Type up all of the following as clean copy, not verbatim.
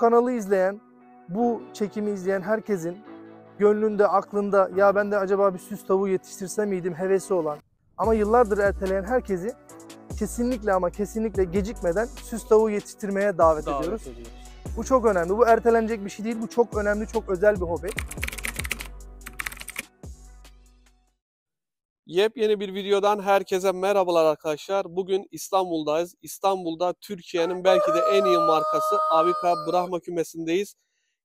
kanalı izleyen, bu çekimi izleyen herkesin gönlünde, aklında ya ben de acaba bir süs tavuğu yetiştirse miydim hevesi olan ama yıllardır erteleyen herkesi kesinlikle ama kesinlikle gecikmeden süs tavuğu yetiştirmeye davet ediyoruz. Bu çok önemli. Bu ertelenecek bir şey değil. Bu çok önemli, çok özel bir hobi. Yepyeni bir videodan herkese merhabalar arkadaşlar. Bugün İstanbul'dayız. İstanbul'da Türkiye'nin belki de en iyi markası Abika Brahma kümesindeyiz.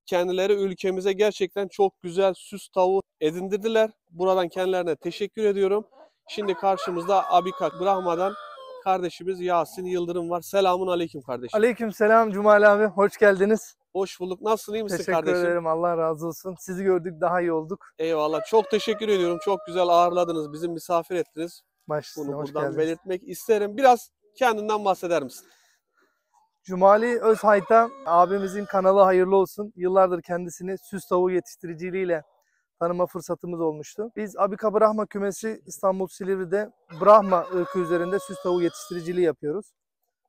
Kendileri ülkemize gerçekten çok güzel süs tavuğu edindirdiler. Buradan kendilerine teşekkür ediyorum. Şimdi karşımızda Abika Brahma'dan kardeşimiz Yasin Yıldırım var. Selamun aleyküm kardeşim. Aleyküm selam Cumali abi. Hoş geldiniz. Hoş bulduk. Nasılsın? İyi misin kardeşim? Teşekkür ederim. Allah razı olsun. Sizi gördük daha iyi olduk. Eyvallah. Çok teşekkür ediyorum. Çok güzel ağırladınız. Bizi misafir ettiniz. Başüstüne, bunu buradan belirtmek isterim. Biraz kendinden bahseder misin? Cumali Özhayta abimizin kanalı hayırlı olsun. Yıllardır kendisini süs tavuğu yetiştiriciliğiyle tanıma fırsatımız olmuştu. Biz Abika Brahma kümesi İstanbul Silivri'de Brahma ırkı üzerinde süs tavuğu yetiştiriciliği yapıyoruz.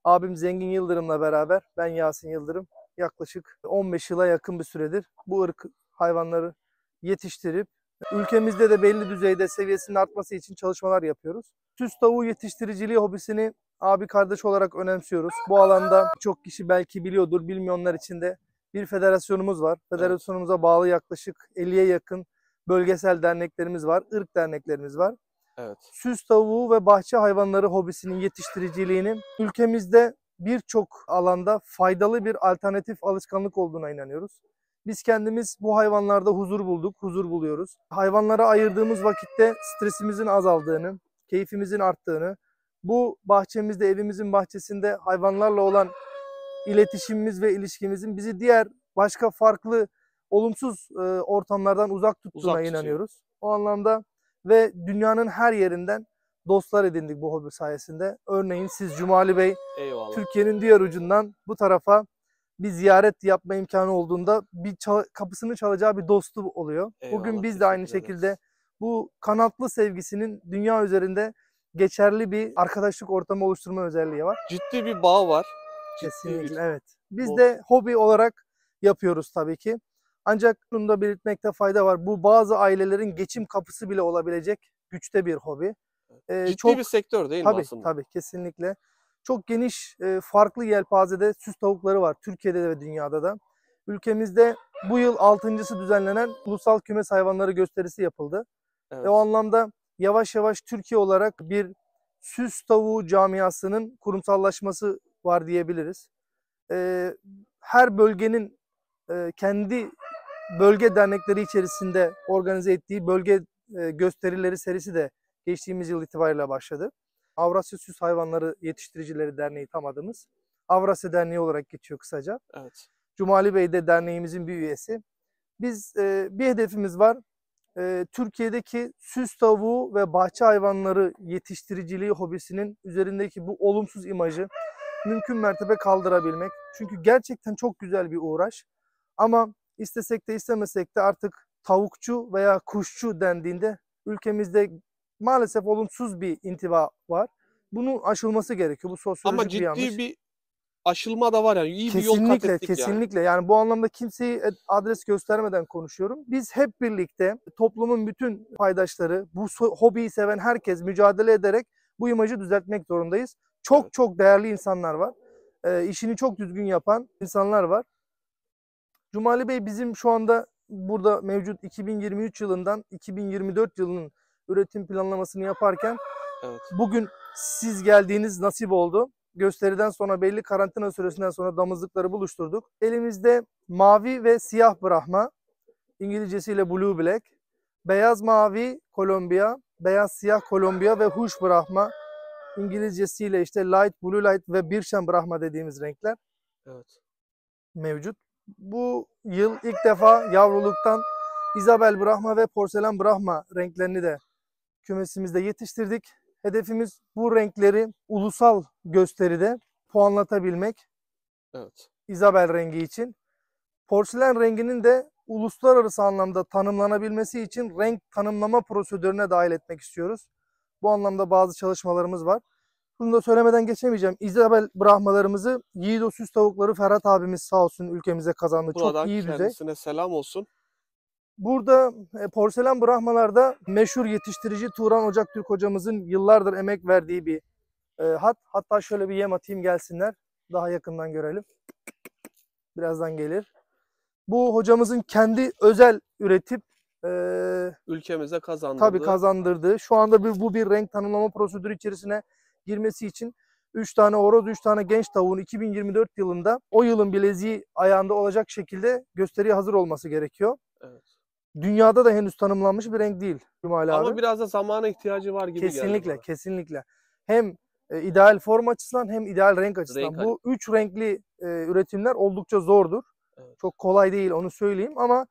Abim Zengin Yıldırım'la beraber ben Yasin Yıldırım yaklaşık 15 yıla yakın bir süredir bu ırk hayvanları yetiştirip ülkemizde de belli düzeyde seviyesinin artması için çalışmalar yapıyoruz. Süs tavuğu yetiştiriciliği hobisini abi kardeş olarak önemsiyoruz. Bu alanda çok kişi belki biliyordur, bilmeyenler için de bir federasyonumuz var. Federasyonumuza bağlı yaklaşık 50'ye yakın bölgesel derneklerimiz var, ırk derneklerimiz var. Evet. Süs tavuğu ve bahçe hayvanları hobisinin yetiştiriciliğinin ülkemizde birçok alanda faydalı bir alternatif alışkanlık olduğuna inanıyoruz. Biz kendimiz bu hayvanlarda huzur bulduk, huzur buluyoruz. Hayvanlara ayırdığımız vakitte stresimizin azaldığını, keyfimizin arttığını, bu bahçemizde, evimizin bahçesinde hayvanlarla olan iletişimimiz ve ilişkimizin bizi diğer başka farklı olumsuz ortamlardan uzak tuttuğuna inanıyoruz. O anlamda ve dünyanın her yerinden dostlar edindik bu hobi sayesinde. Örneğin siz Cumali Bey, Türkiye'nin diğer ucundan bu tarafa bir ziyaret yapma imkanı olduğunda bir kapısını çalacağı bir dostu oluyor. Eyvallah, bugün biz de aynı şekilde bu kanatlı sevgisinin dünya üzerinde geçerli bir arkadaşlık ortamı oluşturma özelliği var. Ciddi bir bağ var. Kesinlikle evet. Biz de hobi olarak yapıyoruz tabii ki. Ancak bunu da belirtmekte fayda var. Bu bazı ailelerin geçim kapısı bile olabilecek güçte bir hobi. Ciddi bir sektör değil mi aslında? Tabii kesinlikle. Çok geniş farklı yelpazede süs tavukları var Türkiye'de de ve dünyada da. Ülkemizde bu yıl 6.'sı düzenlenen Ulusal Kümes Hayvanları Gösterisi yapıldı. Evet. Ve o anlamda yavaş yavaş Türkiye olarak bir süs tavuğu camiasının kurumsallaşması var diyebiliriz. Her bölgenin kendi bölge dernekleri içerisinde organize ettiği bölge gösterileri serisi de geçtiğimiz yıl itibariyle başladı. Avrasya Süs Hayvanları Yetiştiricileri Derneği tam adımız. Avrasya Derneği olarak geçiyor kısaca. Evet. Cumali Bey de derneğimizin bir üyesi. Biz bir hedefimiz var. Türkiye'deki süs tavuğu ve bahçe hayvanları yetiştiriciliği hobisinin üzerindeki bu olumsuz imajı mümkün mertebe kaldırabilmek. Çünkü gerçekten çok güzel bir uğraş. Ama istesek de istemesek de artık tavukçu veya kuşçu dendiğinde ülkemizde maalesef olumsuz bir intiba var. Bunun aşılması gerekiyor. Bu sosyolojik bir yanlış. Ama ciddi bir aşılma da var yani. İyi bir yol kat ettik. Kesinlikle. Yani bu anlamda kimseyi adres göstermeden konuşuyorum. Biz hep birlikte toplumun bütün paydaşları, bu hobiyi seven herkes mücadele ederek bu imajı düzeltmek zorundayız. Çok çok değerli insanlar var. İşini çok düzgün yapan insanlar var. Cumali Bey bizim şu anda burada mevcut 2023 yılından 2024 yılının üretim planlamasını yaparken bugün siz geldiğiniz nasip oldu. Gösteriden sonra belli karantina süresinden sonra damızlıkları buluşturduk. Elimizde mavi ve siyah Brahma, İngilizcesiyle Blue Black, beyaz mavi Kolombiya, beyaz siyah Kolombiya ve Hush Brahma, İngilizcesiyle işte Light, Blue Light ve Birşen Brahma dediğimiz renkler mevcut. Bu yıl ilk defa yavruluktan İzabel Brahma ve Porselen Brahma renklerini de kümesimizde yetiştirdik. Hedefimiz bu renkleri ulusal gösteride puanlatabilmek. Evet. İzabel rengi için. Porselen renginin de uluslararası anlamda tanımlanabilmesi için renk tanımlama prosedürüne dahil etmek istiyoruz. Bu anlamda bazı çalışmalarımız var. Bunu da söylemeden geçemeyeceğim. İzabel Brahmalarımızı Yiğido Süs Tavukları Ferhat abimiz sağ olsun ülkemize kazandı. Buradan çok iyi düzey. Kendisine selam olsun. Burada porselen Brahmalarda meşhur yetiştirici Turan Ocak Türk hocamızın yıllardır emek verdiği bir hat. Hatta şöyle bir yem atayım gelsinler. Daha yakından görelim. Birazdan gelir. Bu hocamızın kendi özel üretip ülkemize kazandırdığı. Tabii kazandırdığı. Şu anda bu bir renk tanımlama prosedürü içerisine girmesi için 3 tane horoz, 3 tane genç tavuğun 2024 yılında o yılın bileziği ayağında olacak şekilde gösteriye hazır olması gerekiyor. Evet. Dünyada da henüz tanımlanmış bir renk değil Cumali abi. Ama biraz da zamana ihtiyacı var gibi geldi. Kesinlikle, kesinlikle. Hem ideal form açısından hem ideal renk açısından. Bu 3 renkli üretimler oldukça zordur. Evet. Çok kolay değil onu söyleyeyim ama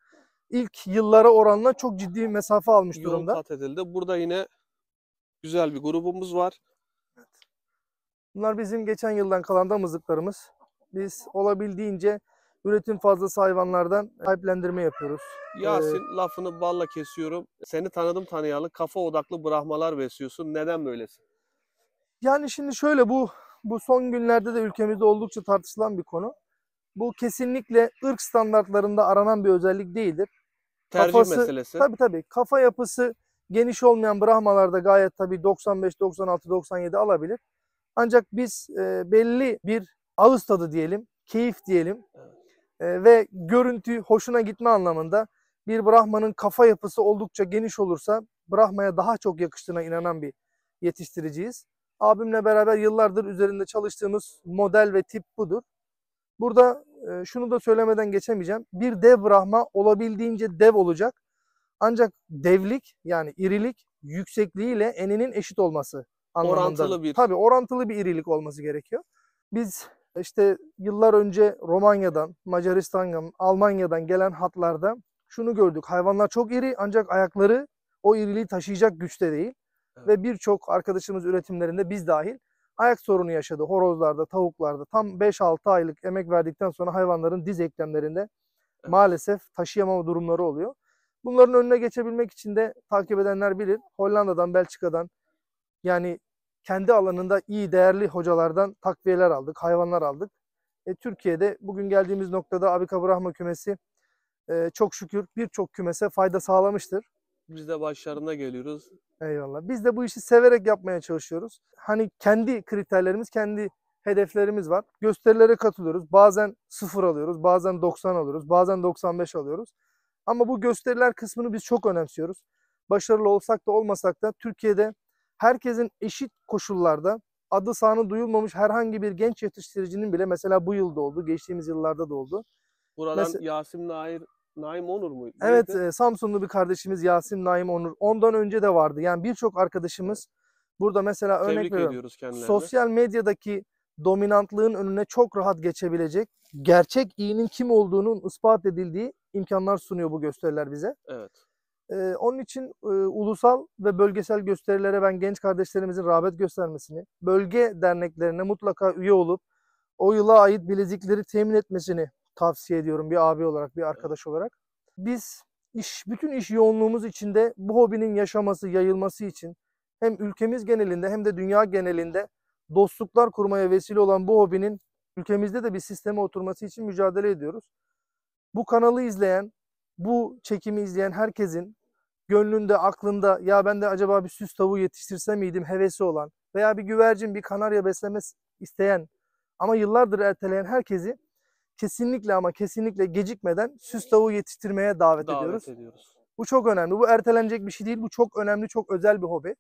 ilk yıllara oranla çok ciddi mesafe almış durumda. Kat edildi. Burada yine güzel bir grubumuz var. Evet. Bunlar bizim geçen yıldan kalan damızlıklarımız. Biz olabildiğince üretim fazlası hayvanlardan sahiplendirme yapıyoruz. Yasin, lafını balla kesiyorum. Seni tanıdım tanıyalı kafa odaklı brahmalar besliyorsun. Neden böylesin? Yani şimdi şöyle bu son günlerde de ülkemizde oldukça tartışılan bir konu. Bu kesinlikle ırk standartlarında aranan bir özellik değildir. Tercih meselesi. Tabii. Kafa yapısı geniş olmayan brahmalarda gayet tabii 95, 96, 97 alabilir. Ancak biz belli bir ağız tadı diyelim, keyif diyelim ve görüntü hoşuna gitme anlamında bir brahmanın kafa yapısı oldukça geniş olursa brahmaya daha çok yakıştığına inanan bir yetiştiriciyiz. Abimle beraber yıllardır üzerinde çalıştığımız model ve tip budur. Burada şunu da söylemeden geçemeyeceğim. Bir dev brahma olabildiğince dev olacak. Ancak devlik yani irilik yüksekliğiyle eninin eşit olması anlamında. Orantılı bir. Tabii orantılı bir irilik olması gerekiyor. Biz işte yıllar önce Romanya'dan, Macaristan'dan, Almanya'dan gelen hatlarda şunu gördük. Hayvanlar çok iri ancak ayakları o iriliği taşıyacak güçte değil. Evet. Ve birçok arkadaşımız üretimlerinde biz dahil ayak sorunu yaşadı. Horozlarda, tavuklarda tam 5-6 aylık emek verdikten sonra hayvanların diz eklemlerinde evet. Maalesef taşıyamama durumları oluyor. Bunların önüne geçebilmek için de takip edenler bilir. Hollanda'dan, Belçika'dan yani kendi alanında iyi değerli hocalardan takviyeler aldık, hayvanlar aldık. Türkiye'de bugün geldiğimiz noktada Abika Brahma kümesi çok şükür birçok kümese fayda sağlamıştır. Biz de başlarına geliyoruz. Eyvallah. Biz de bu işi severek yapmaya çalışıyoruz. Hani kendi kriterlerimiz, kendi hedeflerimiz var. Gösterilere katılıyoruz. Bazen 0 alıyoruz, bazen 90 alıyoruz, bazen 95 alıyoruz. Ama bu gösteriler kısmını biz çok önemsiyoruz. Başarılı olsak da olmasak da Türkiye'de herkesin eşit koşullarda adı sanı duyulmamış herhangi bir genç yetiştiricinin bile mesela bu yılda oldu, geçtiğimiz yıllarda da oldu. Buradan Yasin Naim Onur muydu? Evet, Samsunlu bir kardeşimiz Yasin Naim Onur. Ondan önce de vardı. Yani birçok arkadaşımız burada mesela örnek veriyoruz kendilerine. Sosyal medyadaki dominantlığın önüne çok rahat geçebilecek, gerçek iyinin kim olduğunun ispat edildiği imkanlar sunuyor bu gösteriler bize. Evet. Onun için ulusal ve bölgesel gösterilere ben genç kardeşlerimizin rağbet göstermesini, bölge derneklerine mutlaka üye olup o yıla ait bilezikleri temin etmesini tavsiye ediyorum bir abi olarak, bir arkadaş olarak. Biz bütün iş yoğunluğumuz içinde bu hobinin yaşaması, yayılması için hem ülkemiz genelinde hem de dünya genelinde dostluklar kurmaya vesile olan bu hobinin ülkemizde de bir sisteme oturması için mücadele ediyoruz. Bu kanalı izleyen, bu çekimi izleyen herkesin gönlünde, aklında ya ben de acaba bir süs tavuğu yetiştirse miydim hevesi olan veya bir güvercin, bir kanarya besleme isteyen ama yıllardır erteleyen herkesi kesinlikle ama kesinlikle gecikmeden süs tavuğu yetiştirmeye davet ediyoruz. Bu çok önemli. Bu ertelenecek bir şey değil. Bu çok önemli, çok özel bir hobi.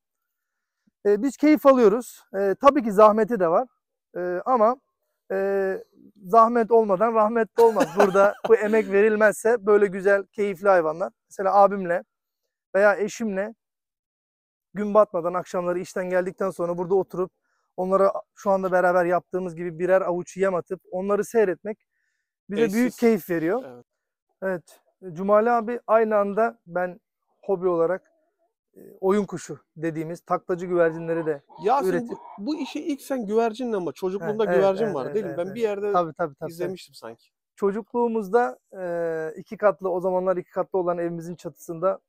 Biz keyif alıyoruz. Tabii ki zahmeti de var. Ama zahmet olmadan rahmet de olmaz. Burada bu emek verilmezse böyle güzel, keyifli hayvanlar. Mesela abimle veya eşimle gün batmadan akşamları işten geldikten sonra burada oturup onlara şu anda beraber yaptığımız gibi birer avuç yem atıp onları seyretmek bize büyük keyif veriyor. Evet. Evet. Cumali abi aynı anda ben hobi olarak oyun kuşu dediğimiz taklacı güvercinleri de ürettim. Bu işi ilk sen güvercinle ama çocukluğunda güvercin vardı değil mi? Ben bir yerde tabii, izlemiştim sanki. Çocukluğumuzda o zamanlar iki katlı olan evimizin çatısında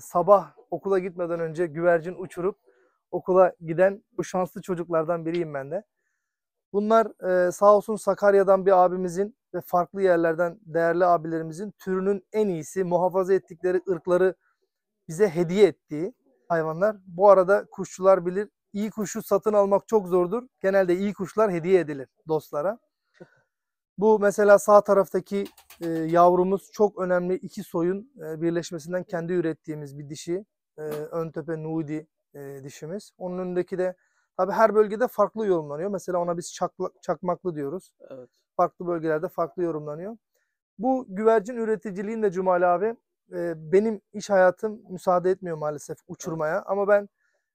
sabah okula gitmeden önce güvercin uçurup okula giden bu şanslı çocuklardan biriyim ben de. Bunlar sağ olsun Sakarya'dan bir abimizin ve farklı yerlerden değerli abilerimizin türünün en iyisi, muhafaza ettikleri ırkları bize hediye ettiği hayvanlar. Bu arada kuşçular bilir, iyi kuşu satın almak çok zordur. Genelde iyi kuşlar hediye edilir dostlara. Bu mesela sağ taraftaki yavrumuz çok önemli, iki soyun birleşmesinden kendi ürettiğimiz bir dişi. Öntepe Nudi dişimiz. Onun önündeki de tabii her bölgede farklı yorumlanıyor. Mesela ona biz çakmaklı diyoruz. Evet. Farklı bölgelerde farklı yorumlanıyor. Bu güvercin üreticiliğin de Cumali abi benim iş hayatım müsaade etmiyor maalesef uçurmaya. Evet. Ama ben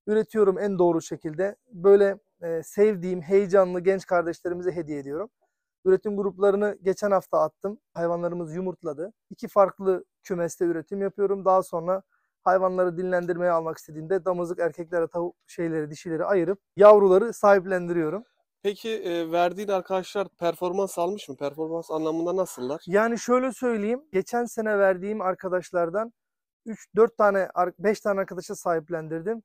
üretiyorum en doğru şekilde. Böyle sevdiğim, heyecanlı genç kardeşlerimize hediye ediyorum. Üretim gruplarını geçen hafta attım. Hayvanlarımız yumurtladı. 2 farklı kümeste üretim yapıyorum. Daha sonra hayvanları dinlendirmeye almak istediğimde damızlık erkeklere, tavuk şeyleri, dişileri ayırıp yavruları sahiplendiriyorum. Peki verdiğin arkadaşlar performans almış mı? Performans anlamında nasıllar? Yani şöyle söyleyeyim. Geçen sene verdiğim arkadaşlardan 3-4 tane, 5 tane arkadaşa sahiplendirdim.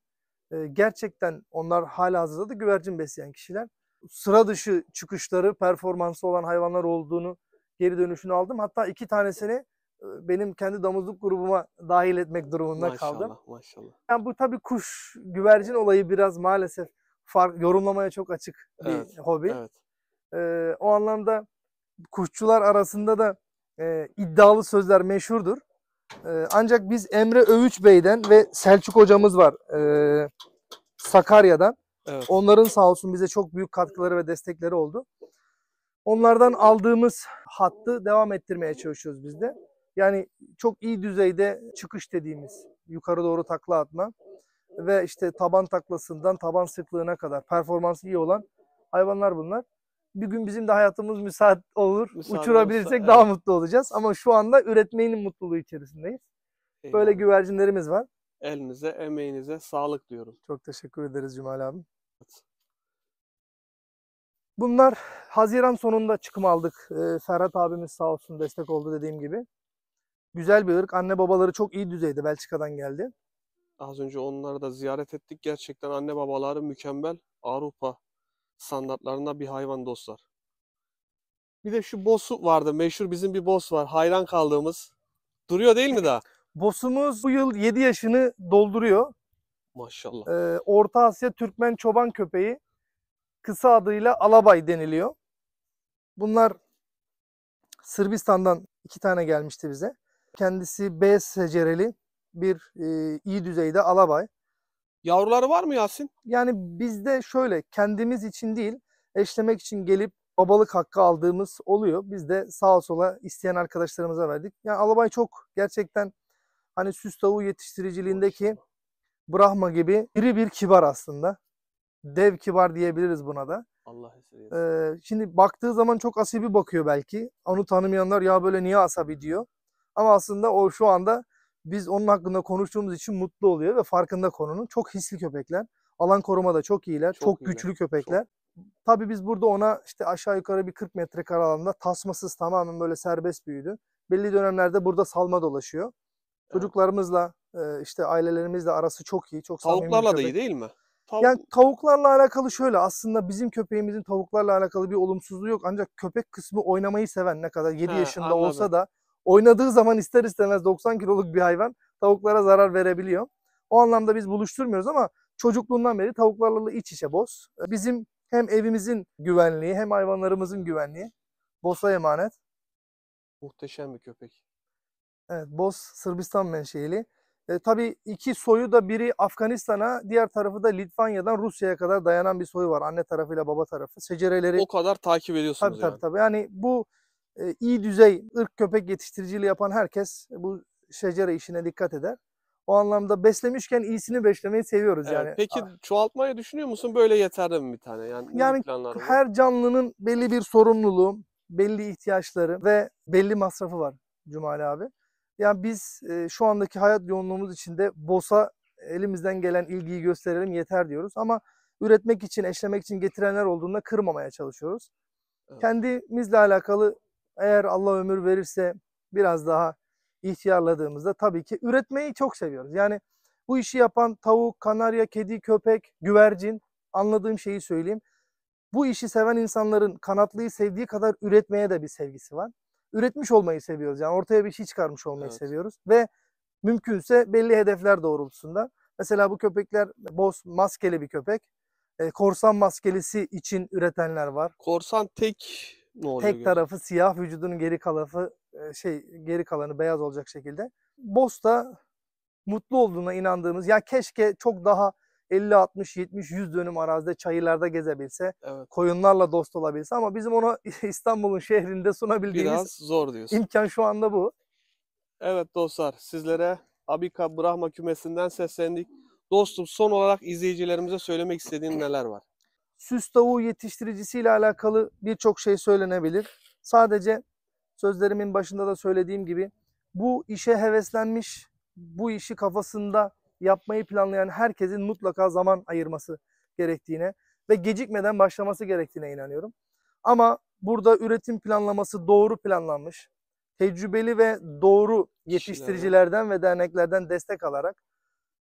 Gerçekten onlar halihazırda da güvercin besleyen kişiler. Sıra dışı çıkışları, performansı olan hayvanlar olduğunu, geri dönüşünü aldım. Hatta 2 tanesini benim kendi damızlık grubuma dahil etmek durumunda maşallah, kaldım. Maşallah. Yani bu tabii kuş, güvercin olayı biraz maalesef yorumlamaya çok açık bir hobi. Evet. O anlamda kuşçular arasında da iddialı sözler meşhurdur. Ancak biz Emre Övüç Bey'den ve Selçuk hocamız var Sakarya'dan. Evet. Onların sağ olsun bize çok büyük katkıları ve destekleri oldu. Onlardan aldığımız hattı devam ettirmeye çalışıyoruz biz de. Yani çok iyi düzeyde çıkış dediğimiz yukarı doğru takla atma ve işte taban taklasından taban sıklığına kadar performansı iyi olan hayvanlar bunlar. Bir gün bizim de hayatımız müsait olur, uçurabilirsek olursa, daha mutlu olacağız. Ama şu anda üretmenin mutluluğu içerisindeyiz. Eyvallah. Böyle güvercinlerimiz var. Elinize, emeğinize sağlık diyorum. Çok teşekkür ederiz Cumali abi. Evet. Bunlar Haziran sonunda çıkım aldık. Ferhat abimiz sağ olsun destek oldu dediğim gibi. Güzel bir ırk. Anne babaları çok iyi düzeyde. Belçika'dan geldi. Az önce onları da ziyaret ettik. Gerçekten anne babaları mükemmel. Avrupa standartlarında bir hayvan dostlar. Bir de şu Boz'u vardı. Meşhur bizim bir Boz var. Hayran kaldığımız. Duruyor değil mi daha? Boz'umuz bu yıl 7 yaşını dolduruyor. Maşallah. Orta Asya Türkmen çoban köpeği. Kısa adıyla alabay deniliyor. Bunlar Sırbistan'dan 2 tane gelmişti bize. Kendisi B secereli bir iyi düzeyde alabay. Yavruları var mı Yasin? Yani bizde şöyle kendimiz için değil eşlemek için gelip babalık hakkı aldığımız oluyor. Biz de sağa sola isteyen arkadaşlarımıza verdik. Yani alabay çok gerçekten hani süs tavuğu yetiştiriciliğindeki Brahma gibi iri bir kibar aslında. Dev kibar diyebiliriz buna da. Allah şimdi baktığı zaman çok asabi bakıyor belki. Onu tanımayanlar ya böyle niye asabi diyor. Ama aslında o şu anda biz onun hakkında konuştuğumuz için mutlu oluyor ve farkında konunun. Çok hisli köpekler. Alan korumada çok iyiler. Çok güçlü köpekler. Çok. Tabii biz burada ona işte aşağı yukarı bir 40 metrekare alanda tasmasız tamamen böyle serbest büyüdü. Belli dönemlerde burada salma dolaşıyor. Evet. Çocuklarımızla işte ailelerimizle arası çok iyi. Çok tavuklarla da iyi değil mi? Yani tavuklarla alakalı şöyle aslında bizim köpeğimizin tavuklarla alakalı bir olumsuzluğu yok. Ancak köpek kısmı oynamayı seven ne kadar 7 yaşında anladım. Olsa da oynadığı zaman ister istemez 90 kiloluk bir hayvan tavuklara zarar verebiliyor. O anlamda biz buluşturmuyoruz ama çocukluğundan beri tavuklarla iç içe Boz. Bizim hem evimizin güvenliği hem hayvanlarımızın güvenliği Boz'a emanet. Muhteşem bir köpek. Evet Boz Sırbistan menşeili. Tabii 2 soyu da biri Afganistan'a, diğer tarafı da Litvanya'dan Rusya'ya kadar dayanan bir soyu var. Anne tarafıyla baba tarafı. Secereleri... O kadar takip ediyorsunuz tabii, yani. Tabii. Yani bu iyi düzey ırk köpek yetiştiriciliği yapan herkes bu secere işine dikkat eder. O anlamda beslemişken iyisini beslemeyi seviyoruz evet, yani. Peki çoğaltmayı düşünüyor musun? Böyle yeterli mi bir tane? Yani her canlının belli bir sorumluluğu, belli ihtiyaçları ve belli masrafı var Cumali abi. Yani biz şu andaki hayat yoğunluğumuz içinde Boz'a elimizden gelen ilgiyi gösterelim yeter diyoruz. Ama üretmek için, eşlemek için getirenler olduğunda kırmamaya çalışıyoruz. Evet. Kendimizle alakalı eğer Allah ömür verirse biraz daha ihtiyarladığımızda tabii ki üretmeyi çok seviyoruz. Yani Bu işi yapan tavuk, kanarya, kedi, köpek, güvercin, anladığım şeyi söyleyeyim. Bu işi seven insanların kanatlıyı sevdiği kadar üretmeye de bir sevgisi var. Üretmiş olmayı seviyoruz. Yani ortaya bir şey çıkarmış olmayı seviyoruz. Ve mümkünse belli hedefler doğrultusunda. Mesela bu köpekler, Boz maskeli bir köpek. Korsan maskelisi için üretenler var. Korsan tek ne oluyor? Tek tarafı siyah, vücudunun geri kalanı beyaz olacak şekilde. Boz da mutlu olduğuna inandığımız, ya keşke çok daha 50, 60, 70, 100 dönüm arazide çayırlarda gezebilse, koyunlarla dost olabilse, ama bizim ona İstanbul'un şehrinde sunabildiğimiz biraz zor diyorsun. İmkan şu anda bu. Evet dostlar, sizlere Abika Brahma kümesinden seslendik. Dostum, son olarak izleyicilerimize söylemek istediğin neler var? Süs tavuğu yetiştiricisiyle alakalı birçok şey söylenebilir. Sadece sözlerimin başında da söylediğim gibi, bu işe heveslenmiş, bu işi kafasında yapmayı planlayan herkesin mutlaka zaman ayırması gerektiğine ve gecikmeden başlaması gerektiğine inanıyorum. Ama burada üretim planlaması doğru planlanmış, tecrübeli ve doğru yetiştiricilerden ve derneklerden destek alarak,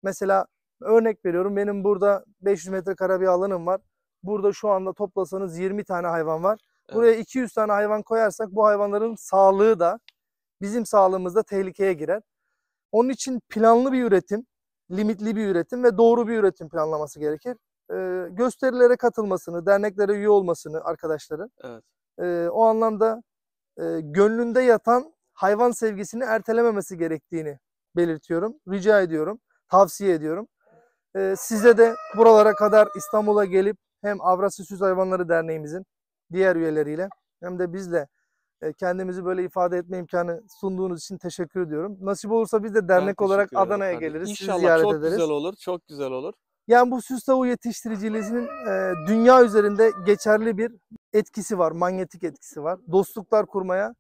mesela örnek veriyorum, benim burada 500 metrekare bir alanım var. Burada şu anda toplasanız 20 tane hayvan var. Buraya 200 tane hayvan koyarsak bu hayvanların sağlığı da bizim sağlığımızda tehlikeye girer. Onun için planlı bir üretim, limitli bir üretim ve doğru bir üretim planlaması gerekir. Gösterilere katılmasını, derneklere üye olmasını arkadaşların, o anlamda gönlünde yatan hayvan sevgisini ertelememesi gerektiğini belirtiyorum, rica ediyorum, tavsiye ediyorum. Size de buralara kadar İstanbul'a gelip hem Avrasya Süs Hayvanları Derneğimizin diğer üyeleriyle hem de bizle kendimizi böyle ifade etme imkanı sunduğunuz için teşekkür ediyorum. Nasip olursa biz de dernek olarak Adana'ya geliriz. İnşallah ziyaret ederiz. İnşallah çok güzel olur, çok güzel olur. Yani bu süs tavuğu yetiştiriciliğinin dünya üzerinde geçerli bir etkisi var, manyetik etkisi var. Dostluklar kurmaya,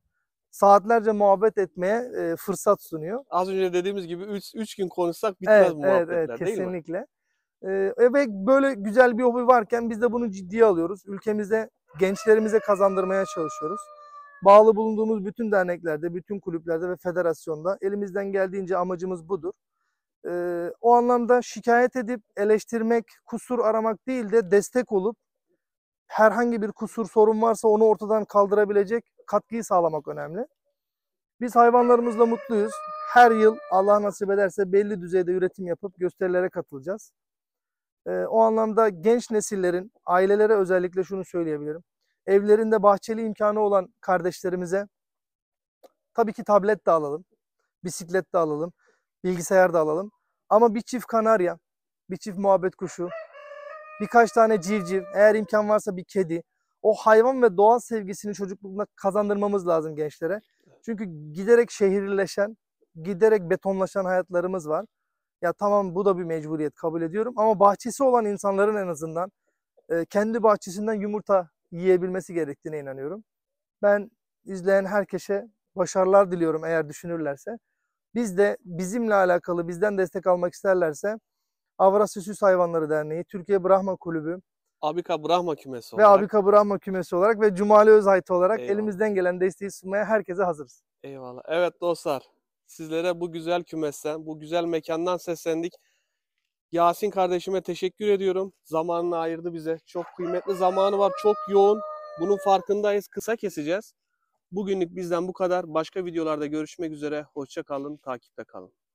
saatlerce muhabbet etmeye fırsat sunuyor. Az önce dediğimiz gibi 3 gün konuşsak bitmez muhabbetler değil mi? Evet, kesinlikle. Ve böyle güzel bir hobi varken biz de bunu ciddiye alıyoruz. Ülkemizde gençlerimize kazandırmaya çalışıyoruz. Bağlı bulunduğumuz bütün derneklerde, bütün kulüplerde ve federasyonda elimizden geldiğince amacımız budur. O anlamda şikayet edip eleştirmek, kusur aramak değil de destek olup herhangi bir kusur, sorun varsa onu ortadan kaldırabilecek katkıyı sağlamak önemli. Biz hayvanlarımızla mutluyuz. Her yıl Allah nasip ederse belli düzeyde üretim yapıp gösterilere katılacağız. O anlamda genç nesillerin, ailelere özellikle şunu söyleyebilirim. Evlerinde bahçeli imkanı olan kardeşlerimize tabii ki tablet de alalım, bisiklet de alalım, bilgisayar da alalım. Ama bir çift kanarya, bir çift muhabbet kuşu, birkaç tane civciv, eğer imkan varsa bir kedi. O hayvan ve doğa sevgisini çocuklukta kazandırmamız lazım gençlere. Çünkü giderek şehirleşen, giderek betonlaşan hayatlarımız var. Ya tamam, bu da bir mecburiyet, kabul ediyorum. Ama bahçesi olan insanların en azından kendi bahçesinden yumurta yiyebilmesi gerektiğine inanıyorum. Ben izleyen herkese başarılar diliyorum eğer düşünürlerse. Biz de bizimle alakalı, bizden destek almak isterlerse Avrasya Süs Hayvanları Derneği, Türkiye Brahma Kulübü, Abika Brahma Kümesi olarak ve Cumali Özhayta olarak elimizden gelen desteği sunmaya herkese hazırız. Eyvallah. Evet dostlar, sizlere bu güzel kümesten, bu güzel mekandan seslendik. Yasin kardeşime teşekkür ediyorum. Zamanını ayırdı bize. Çok kıymetli zamanı var. Çok yoğun. Bunun farkındayız. Kısa keseceğiz. Bugünlük bizden bu kadar. Başka videolarda görüşmek üzere. Hoşça kalın. Takipte kalın.